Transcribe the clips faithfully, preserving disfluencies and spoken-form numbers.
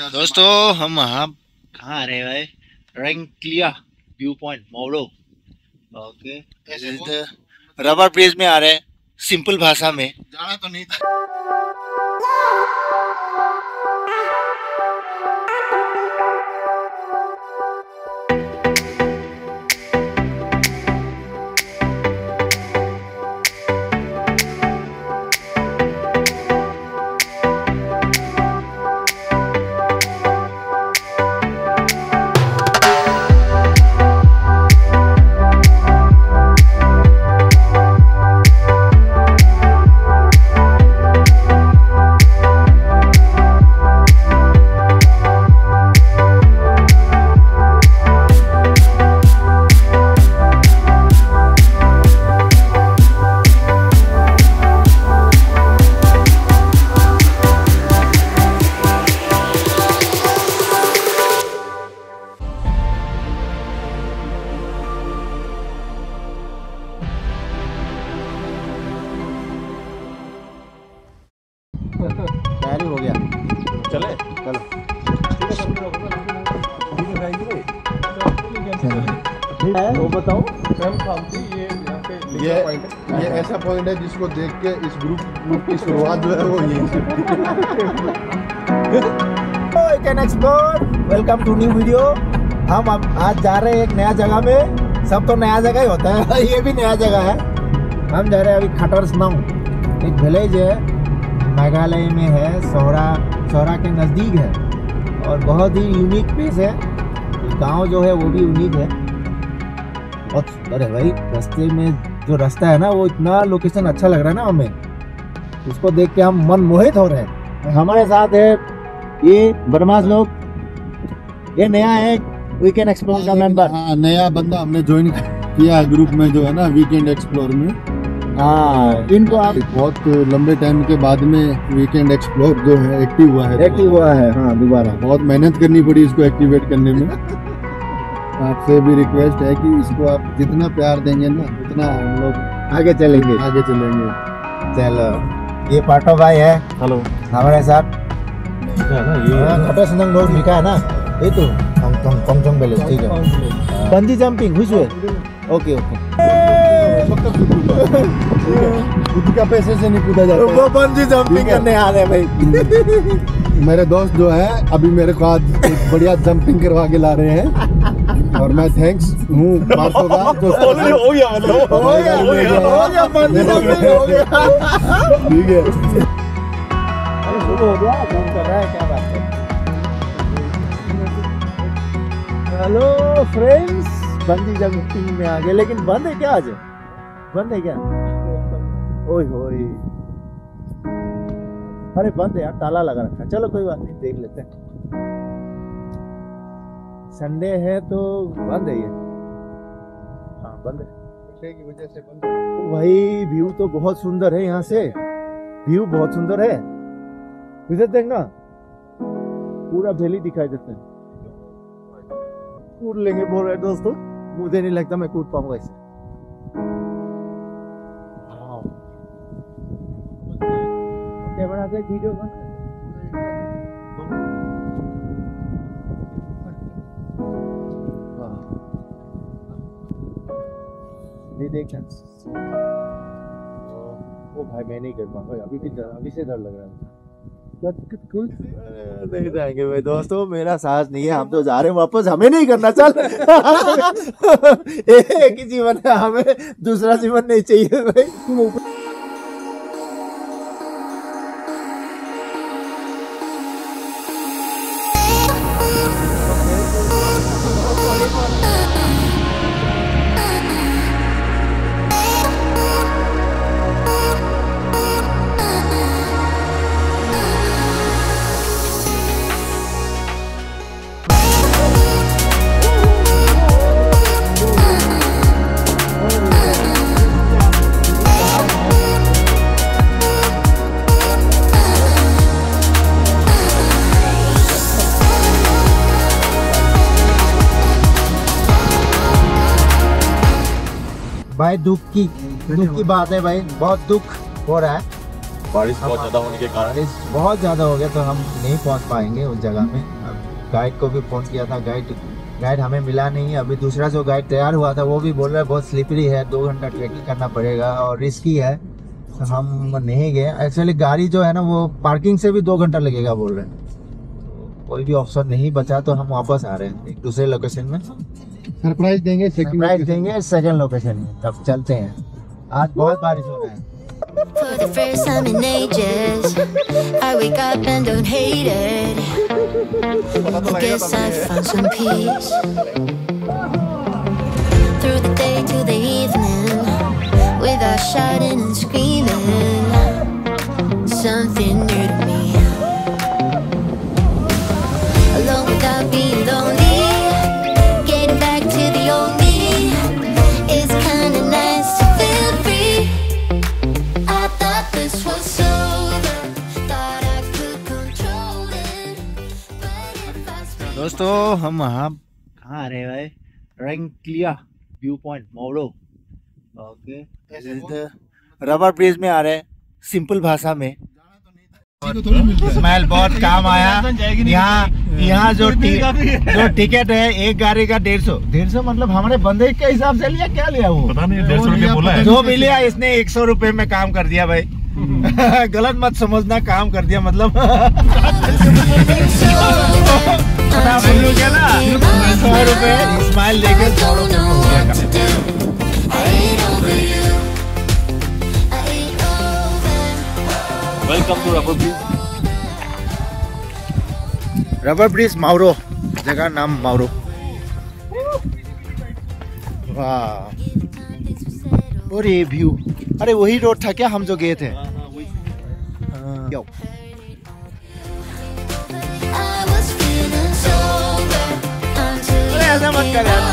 दोस्तों हम हाँ कहाँ आ रहे हैं भाई? रैंकलिया view point Mawroh. Okay, rubber bridge में आ रहे हैं। सिंपल भाषा में जाना तो नहीं हो गया। चले चलो वो बताओ। ये ये ये ऐसा पॉइंट है जिसको देख के इस ग्रुप ग्रुप की शुरुआत जो है वो ये। Welcome to new video. हम अब आज जा रहे हैं एक नया जगह में। सब तो नया जगह ही होता है, ये भी नया जगह है। हम जा रहे हैं अभी खटरशनोंग, एक विलेज है मेघालय में है, सोहरा सोहरा के नज़दीक है और बहुत ही यूनिक प्लेस है। गांव जो है वो भी यूनिक है। और अरे भाई रास्ते में जो रास्ता है ना, वो इतना लोकेशन अच्छा लग रहा है ना हमें, उसको देख के हम मन मोहित हो रहे हैं। हमारे साथ है ये बदमाश लोग, ये नया है वीकेंड एक्सप्लोर का मेंबर। हाँ, नया बंदा हमने ज्वाइन किया ग्रुप में जो है ना वीकेंड एक्सप्लोर में। हाँ, इनको आप बहुत लंबे टाइम के बाद में वीकेंड एक्सप्लोर जो है एक्टिव हुआ है एक्टिव हुआ है हाँ, दोबारा बहुत मेहनत करनी पड़ी इसको एक्टिवेट करने में। आपसे भी रिक्वेस्ट है कि इसको आप जितना प्यार देंगे ना उतना हम लोग आगे चलेंगे आगे चलेंगे चलो। ये पाठो भाई है, हेलो, हमारे साथ खटरशनोंग रोड लिखा है ना, ये तो ठीक है। बंजी जंपिंग हुई ओके ओके का पैसे से नहीं कूदा जाता है। वो बंजी जंपिंग करने आ रहे हैं भाई। मेरे दोस्त जो है अभी मेरे को आज बढ़िया जंपिंग करवा के ला रहे हैं और मैं थैंक्स हूँ मार्को का। हो गया मतलब हो गया हो गया हो गया बंजी जंपिंग हो गया ठीक है। अरे सुबह हो गया, काम कर रहा है, क्या बात है। हेलो फ्रेंड्स, बंजी जंपिंग में आ गए, लेकिन बंद है क्या आज? बंद है क्या? ओए होए, अरे बंद है यार, ताला लगा रखा है। चलो कोई बात नहीं, देख लेते हैं। संडे है तो बंद है ये। हाँ बंद है, संडे की वजह से बंद है। भाई व्यू तो बहुत सुंदर है, यहाँ से व्यू बहुत सुंदर है। इधर देखना पूरा वैली दिखाई देता है। कूद लेंगे बोल रहे दोस्तों, मुझे नहीं लगता मैं कूद पाऊंगा इससे। कैमरा से वीडियो बना ये देख। ओ भाई मैं नहीं कर पाऊंगा, अभी भी डर, अभी से डर लग रहा है। नहीं जाएंगे भाई दोस्तों, मेरा साहस नहीं है, हम तो जा रहे हैं वापस। हमें नहीं करना चल एक ही जीवन है, हमें दूसरा जीवन नहीं चाहिए भाई। भाई दुख की दुख की बात है भाई, बहुत दुख हो रहा है। बारिश बहुत ज़्यादा होने के कारण बारिश बहुत ज़्यादा हो गया तो हम नहीं पहुंच पाएंगे उस जगह में। अब गाइड को भी फ़ोन किया था, गाइड गाइड हमें मिला नहीं। अभी दूसरा जो गाइड तैयार हुआ था वो भी बोल रहा है बहुत स्लिपरी है, दो घंटा ट्रैकिंग करना पड़ेगा और रिस्की है, तो हम नहीं गए। एक्चुअली गाड़ी जो है ना वो पार्किंग से भी दो घंटा लगेगा बोल रहे हैं, तो कोई भी ऑप्शन नहीं बचा तो हम वापस आ रहे हैं एक दूसरे लोकेशन में। सरप्राइज देंगे सरप्राइज देंगे सेकेंड लोकेशन में, तब चलते हैं। आज बहुत बारिश हो रहा है। For the first time in ages, I wake up and don't hate it. I guess I found some peace. Through the day to the evening, with our shouting and screaming, something new to me. Alone without being lonely. दोस्तों हम हाँ कहाँ आ रहे हैं भाई? रैंकलिया view point Mawroh. Okay, rubber bridge में आ रहे हैं। सिंपल भाषा में स्माइल बहुत काम आया। यहाँ यहाँ जो जो टिकट है एक गाड़ी का डेढ़ सौ डेढ़ सौ मतलब हमारे बंदे के हिसाब से लिया, क्या लिया वो पता नहीं, डेढ़ सौ रुपये बोला है। जो भी लिया इसने एक सौ रुपये में काम कर दिया भाई। गलत मत समझना, काम कर दिया मतलब। सौ रुपए स्माइल लेके welcome to rubber bridge. Rubber bridge Mawroh, जगह नाम मौरोह। वाह अरे व्यू, अरे वही रोड था क्या हम जो गए थे? यो। अरे ऐसा मत कर यार।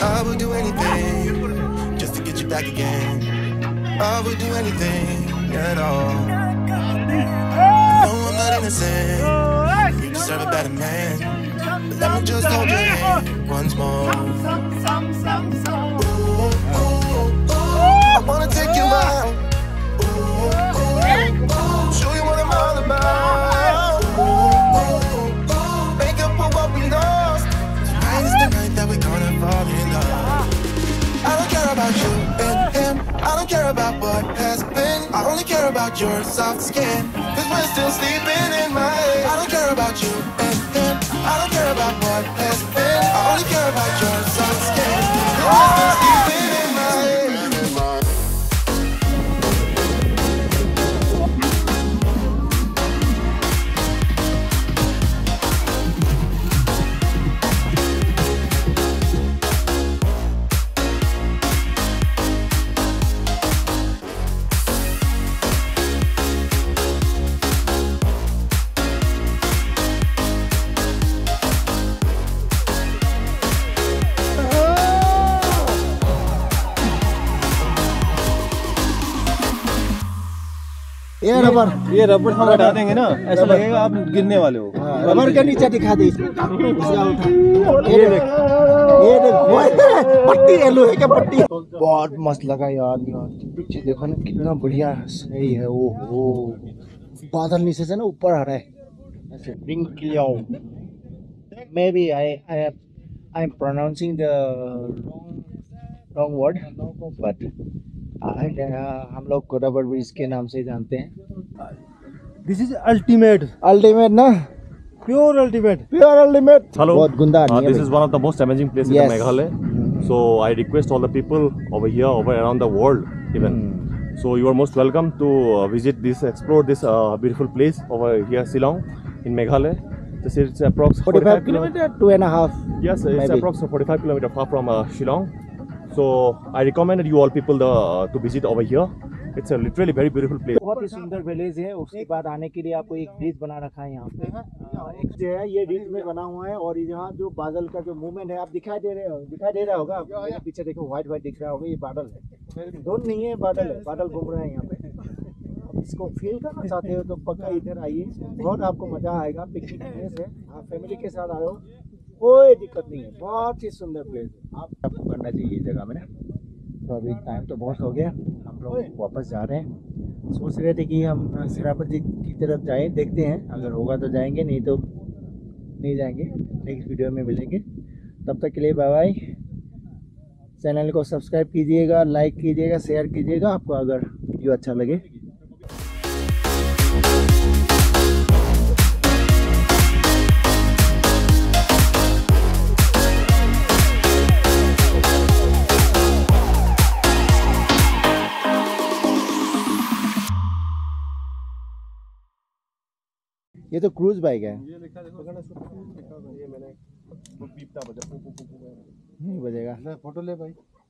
I would do anything just to get you back again. I would do anything at all. No, I'm not innocent. You deserve a better man. But let me just hold your hand once more. Ooh, ooh, ooh, I wanna take you out. Ooh, ooh, ooh, show you what I'm all about. Ooh, ooh, ooh, make up for what we lost. Tonight is the night that we're gonna fall in. I don't care about you and him. I don't care about what has been. I only care about your soft skin. Cause we're still sleeping in my head. I don't care about you and him. I don't care about what has been. I only care about your soft skin. Cause we're still sleeping in my head. ये rubber ये rubber हम हटा देंगे ना, ऐसा लगेगा आप गिरने वाले हो। रबर के नीचे दिखा दे इसको, ये देख ये देख पट्टी है, लोहे की पट्टी। बहुत मस्त लगा यार, पीछे देखो ना कितना बढ़िया सही है। ओ हो, बादल नीचे से ना ऊपर आ रहा है ऐसे। रैंकलिया may be I I I am pronouncing the wrong word, but हम लोग को रबर ब्रिज के नाम से जानते हैं। दिस इज अल्टीमेट अल्टीमेट ना, pure ultimate pure ultimate. Hello, बहुत गुंडा नहीं है। This is one of the most amazing places in Meghalaya. So I request all the people over here, over around the world even, So you are most welcome to uh, visit this, explore this uh, beautiful place over here, Shillong, in Meghalaya. This is approx forty-five kilometer, two and a half. Yes, maybe. It's approx forty-five kilometer far from uh, Shillong. So I recommend you all people the, uh, to visit over here. It's a literally very beautiful place. बहुत ही सुंदर village है। उसके बाद आने के लिए आपको एक ब्रिज बना रखा है यहाँ पे। एक जो है ये ब्रिज में बना हुआ है और यहाँ जो बादल का जो मूवमेंट है आप दिखाई दे रहे हो, दिखाई दे रहा होगा। मेरे पीछे देखो व्हाइट व्हाइट दिख रहा होगा, ये बादल है, धुंध नहीं है, बादल है, बादल घूम रहे हैं यहाँ पे। इसको फील करना चाहते हो तो पक्का इधर आइए, बहुत आपको मजा आएगा। पिकनिक प्लेस है, आप फैमिली के साथ आए हो कोई दिक्कत नहीं है, बहुत ही सुंदर प्लेस है। आप आपको करना चाहिए जगह में ना। तो अभी टाइम तो बहुत हो गया, हम लोग वापस जा रहे हैं। सोच रहे थे कि हम शरापत जी की तरफ जाएं, देखते हैं अगर होगा तो जाएंगे, नहीं तो नहीं जाएंगे। नेक्स्ट वीडियो में मिलेंगे, तब तक के लिए बाय बाय। चैनल को सब्सक्राइब कीजिएगा, लाइक कीजिएगा, शेयर कीजिएगा आपको अगर वीडियो अच्छा लगे। ये तो क्रूज बाइक है, ये लिखा देखो, ये मैंने वो पीपता बजा, नहीं बजेगा, फोटो ले भाई।